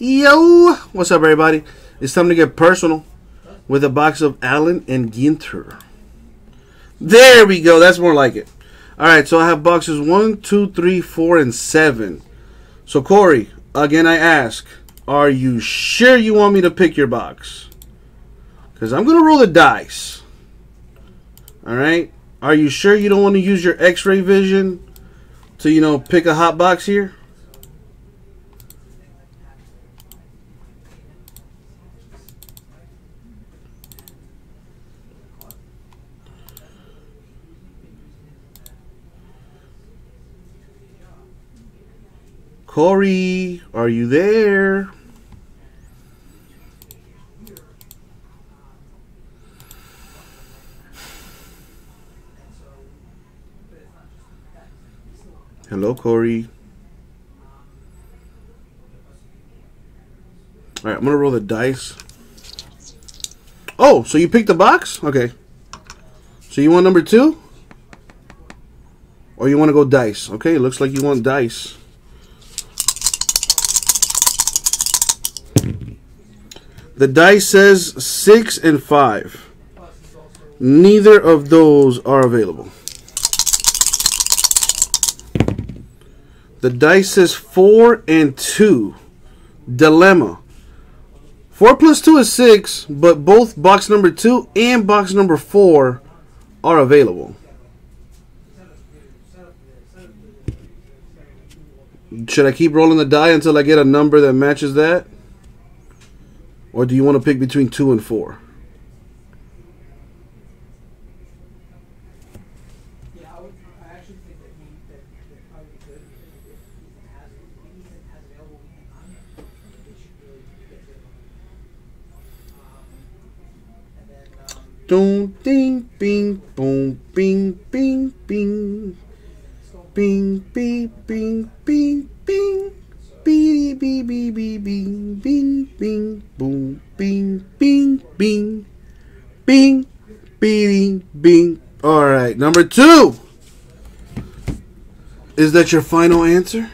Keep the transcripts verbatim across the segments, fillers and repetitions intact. Yo, what's up, everybody? It's time to get personal with a box of Allen and Ginter. There we go. That's more like it. All right, so I have boxes one, two, three, four, and seven. So Corey, again, I ask, are you sure you want me to pick your box? Because I'm gonna roll the dice. All right. Are you sure you don't want to use your X-ray vision to, you know, pick a hot box here? Corey, are you there? Hello, Corey. All right, I'm going to roll the dice. Oh, so you picked the box? Okay. So you want number two? Or you want to go dice? Okay, looks like you want dice. The dice says six and five. Neither of those are available. The dice says four and two. Dilemma. Four plus two is six, but both box number two and box number four are available. Should I keep rolling the die until I get a number that matches that? Or do you want to pick between two and four? Yeah, I would I actually think that he that that probably good if Ethan has if Ethan has available on it, they should really get it. Um and then um Doom ding bing boom bing bing bing bing bing bing bing bing. Bing, bing, bing, bing, bing, bing, boom, bing, bing, bing, bing, bing, bing. All right, number two. Is that your final answer?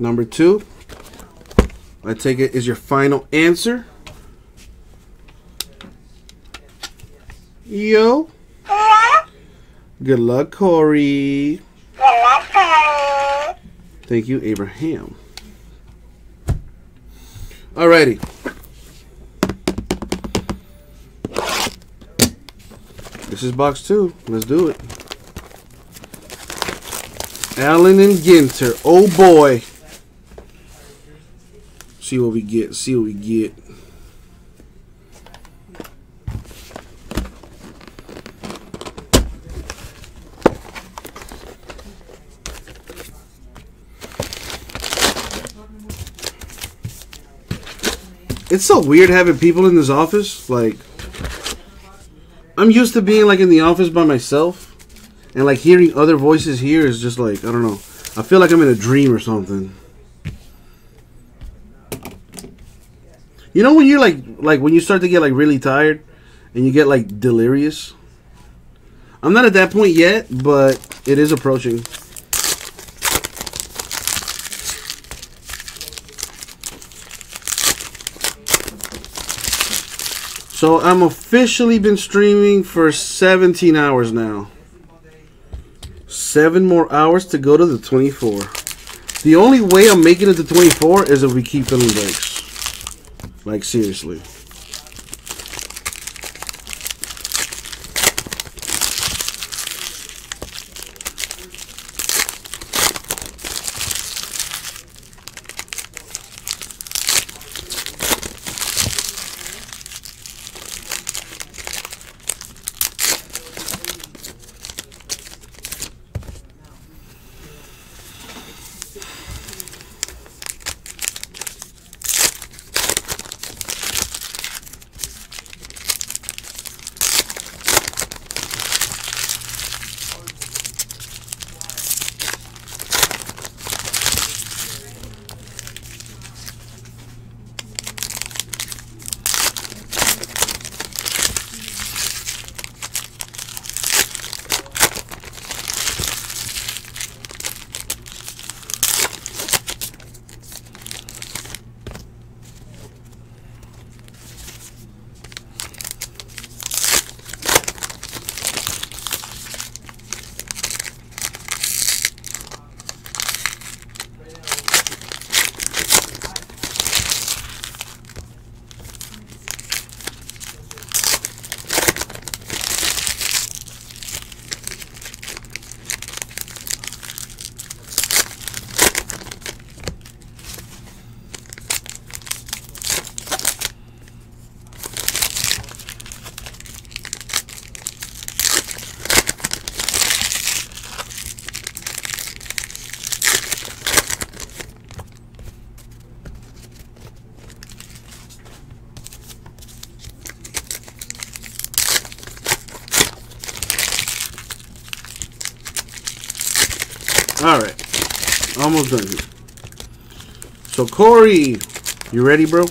Number two. I take it is your final answer. Yo. Yeah. Good luck, Corey. Good luck, Corey. Thank you, Abraham. Alrighty. This is box two. Let's do it. Allen and Ginter. Oh boy. See what we get. See what we get. It's so weird having people in this office. Like, I'm used to being like in the office by myself, and like hearing other voices here is just like, I don't know. I feel like I'm in a dream or something. You know when you're like, like when you start to get like really tired and you get like delirious? I'm not at that point yet, but it is approaching. So I'm officially been streaming for seventeen hours now. Seven more hours to go to the twenty-four. The only way I'm making it to twenty-four is if we keep filling breaks. Like, seriously. Alright. Almost done here. So, Corey, you ready, bro?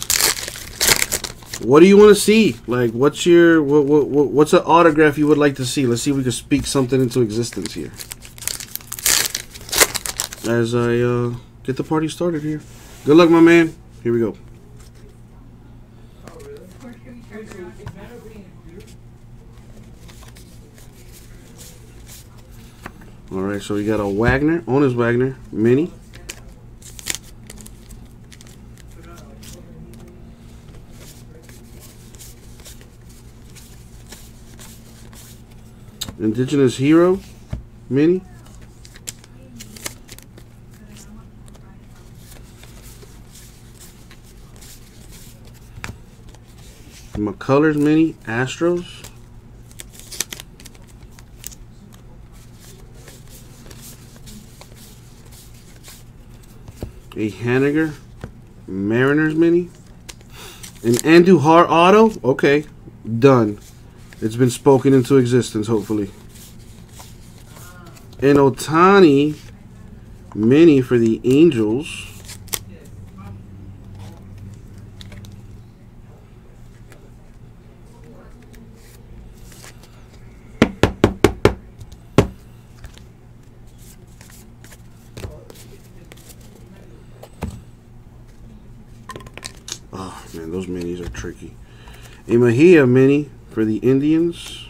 What do you want to see? Like, what's your... What, what, what's an autograph you would like to see? Let's see if we can speak something into existence here. As I uh, get the party started here. Good luck, my man. Here we go. Alright, so we got a Wagner, owner's Wagner, mini. Indigenous Hero, mini. McCullers, mini. Astros. A Haniger, Mariners mini, an Andujar auto. Okay, done. It's been spoken into existence, hopefully. An Ohtani mini for the Angels. Man, those minis are tricky. A Mahia mini for the Indians.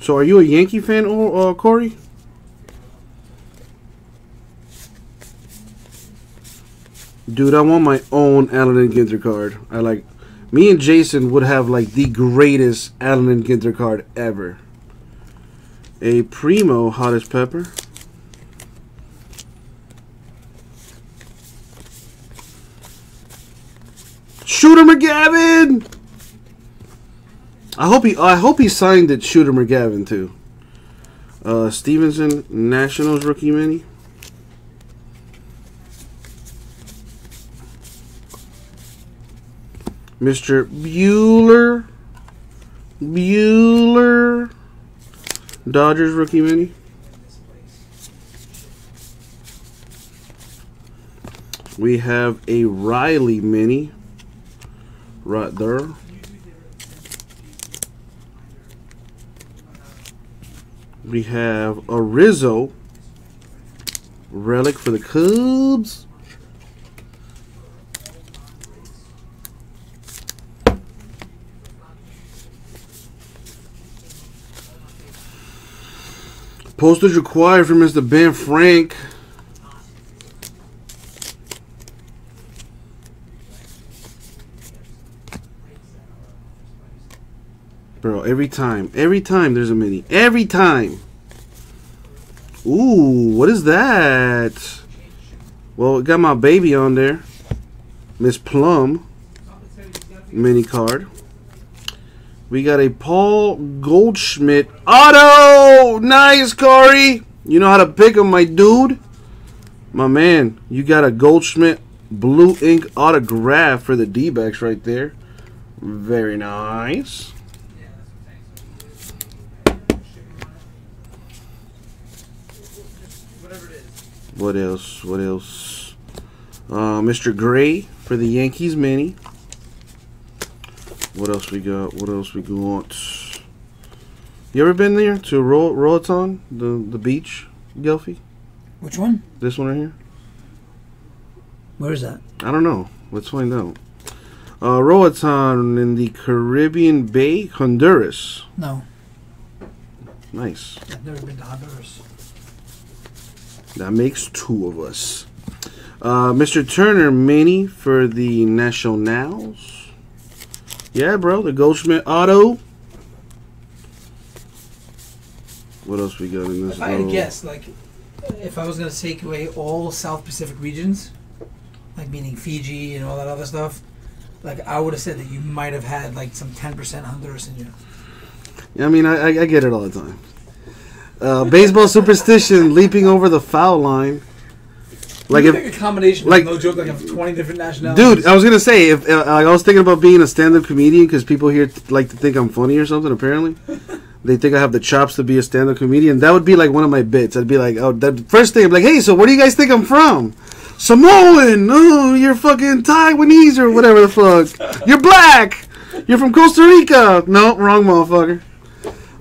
So, are you a Yankee fan, or uh, Corey? Dude, I want my own Allen and Ginter card. I like. Me and Jason would have like the greatest Allen and Ginter card ever. A Primo, hot as pepper. Shooter McGavin. I hope he. I hope he signed it. Shooter McGavin too. Uh, Stevenson, Nationals rookie mini. Mister Bueller. Bueller. Dodgers rookie mini. We have a Riley mini. Right there. We have a Rizzo relic for the Cubs. Postage required for Mister Ben Frank. Bro, every time. Every time there's a mini. Every time. Ooh, what is that? Well, it got my baby on there. Miss Plum. Mini card. We got a Paul Goldschmidt auto! Nice, Corey! You know how to pick him, my dude. My man, you got a Goldschmidt blue ink autograph for the D-backs right there. Very nice. What else? What else? Uh, Mister Gray for the Yankees mini. What else we got? What else we got? You ever been there to Ro Roatán, the the beach, Gelfie? Which one? This one right here. Where is that? I don't know. Let's find out. Uh, Roatán in the Caribbean Bay, Honduras. No. Nice. I've never been to Honduras. That makes two of us. Uh, Mister Turner mini for the Nationals. Yeah, bro, the Goldschmidt auto. What else we got in this? If I had to guess, like, if I was gonna take away all South Pacific regions, like meaning Fiji and all that other stuff, like I would have said that you might have had like some ten percent Honduras in you. Yeah, I mean, I, I, I get it all the time. Uh, baseball superstition, leaping over the foul line. Like you if a combination, like no joke, like of twenty different nationalities. Dude, I was gonna say if uh, I was thinking about being a stand-up comedian because people here like to think I'm funny or something. Apparently, They think I have the chops to be a stand-up comedian. That would be like one of my bits. I'd be like, oh, that first thing, I'm like, hey, so where do you guys think I'm from? Samoan. Oh, you're fucking Taiwanese or whatever the fuck. You're black. You're from Costa Rica. No, wrong motherfucker.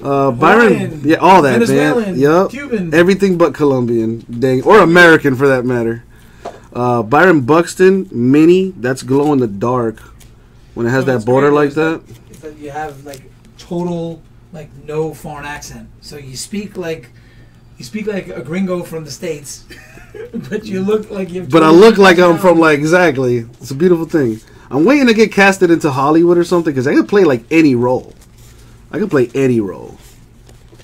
Uh, Byron, Hawaiian, yeah, all that, Venezuelan, man. Yep. Cuban. Everything but Colombian, dang, or American for that matter. Uh, Byron Buxton, mini, that's glow in the dark. When it has no, that border like that. It's like you have like total, like no foreign accent. So you speak like, you speak like a gringo from the States, but you look like you. Have but I look like I'm from like exactly. It's a beautiful thing. I'm waiting to get casted into Hollywood or something because I can play like any role. I can play any role.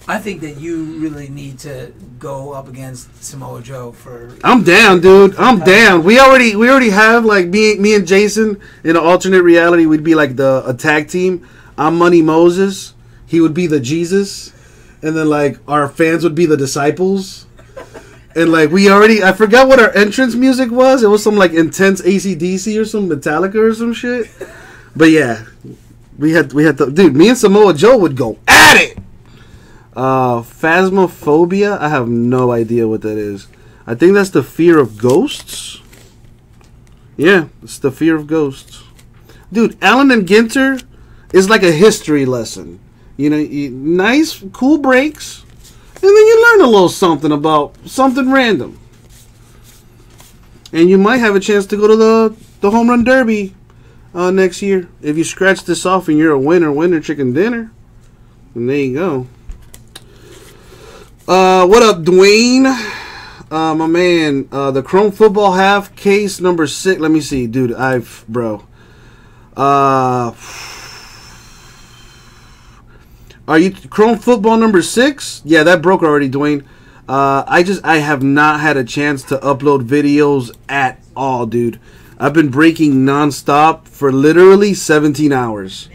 I think that you really need to go up against Samoa Joe for. I'm down, dude. I'm down. We already we already have like me me and Jason in an alternate reality. We'd be like the a tag team. I'm Money Moses. He would be the Jesus, and then like our fans would be the disciples. And like we already, I forgot what our entrance music was. It was some like intense A C D C or some Metallica or some shit. But yeah. We had we had to, dude. Me and Samoa Joe would go at it. Uh, phasmophobia. I have no idea what that is. I think that's the fear of ghosts. Yeah, it's the fear of ghosts, dude. Allen and Ginter is like a history lesson. You know, you, nice, cool breaks, and then you learn a little something about something random. And you might have a chance to go to the the home run derby. Uh, next year, if you scratch this off and you're a winner, winner chicken dinner, and there you go. Uh, what up, Dwayne? Uh, my man, uh, the Chrome Football half case number six. Let me see, dude. I've bro. Uh, are you Chrome Football number six? Yeah, that broke already, Dwayne. Uh, I just I have not had a chance to upload videos at all, dude. I've been breaking non-stop for literally seventeen hours.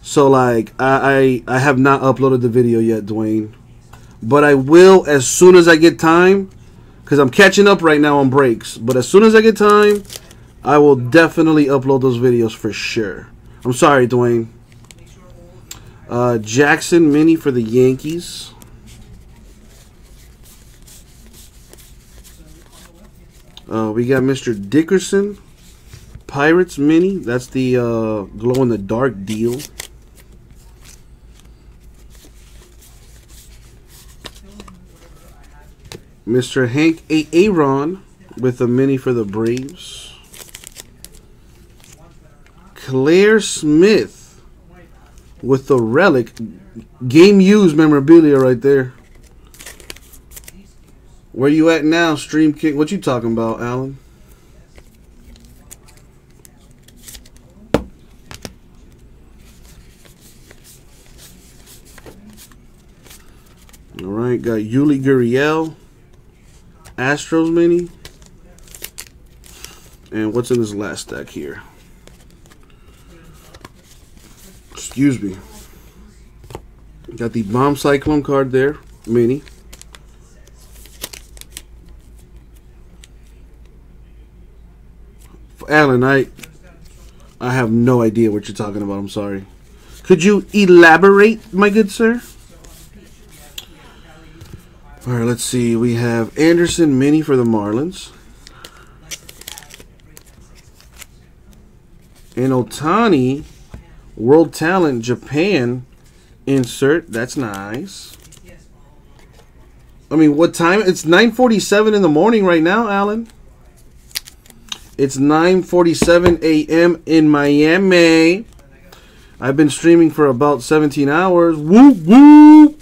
So, like, I, I I have not uploaded the video yet, Dwayne. But I will as soon as I get time. Because I'm catching up right now on breaks. But as soon as I get time, I will definitely upload those videos for sure. I'm sorry, Dwayne. Uh, Jackson Mini for the Yankees. Uh, we got Mister Dickerson, Pirates Mini. That's the uh, glow-in-the-dark deal. Mister Hank Aaron with a mini for the Braves. Claire Smith with the relic. Game used memorabilia right there. Where you at now, Stream King? What you talking about, Alan? All right, got Yuli Gurriel, Astros mini, and what's in this last stack here? Excuse me. Got the Bomb Cyclone card there, mini. Alan, I, I have no idea what you're talking about. I'm sorry. Could you elaborate, my good sir? All right, let's see. We have Anderson mini for the Marlins. And Ohtani, World Talent, Japan, insert. That's nice. I mean, what time? It's nine forty-seven in the morning right now, Alan. It's nine forty-seven A M in Miami. I've been streaming for about seventeen hours. Whoop, whoop.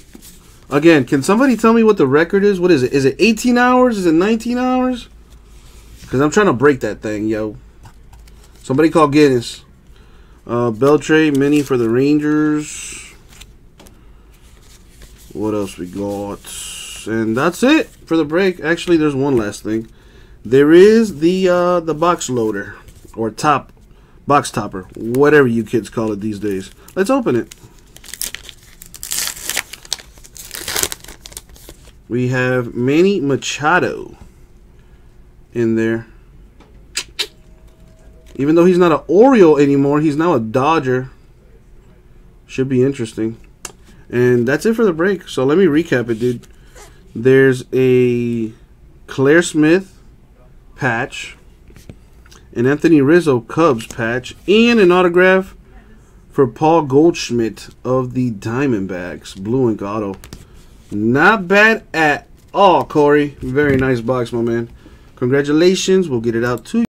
Again, can somebody tell me what the record is? What is it? Is it eighteen hours? Is it nineteen hours? Because I'm trying to break that thing, yo. Somebody call Guinness. Uh, Beltre, mini for the Rangers. What else we got? And that's it for the break. Actually, there's one last thing. There is the uh, the box loader or top box topper, whatever you kids call it these days. Let's open it. We have Manny Machado in there. Even though he's not an Oriole anymore, he's now a Dodger. Should be interesting. And that's it for the break. So let me recap it, dude. There's a Claire Smith patch, an Anthony Rizzo Cubs patch, and an autograph for Paul Goldschmidt of the Diamondbacks, blue ink auto. Not bad at all, Corey. Very nice box, my man. Congratulations. We'll get it out to you.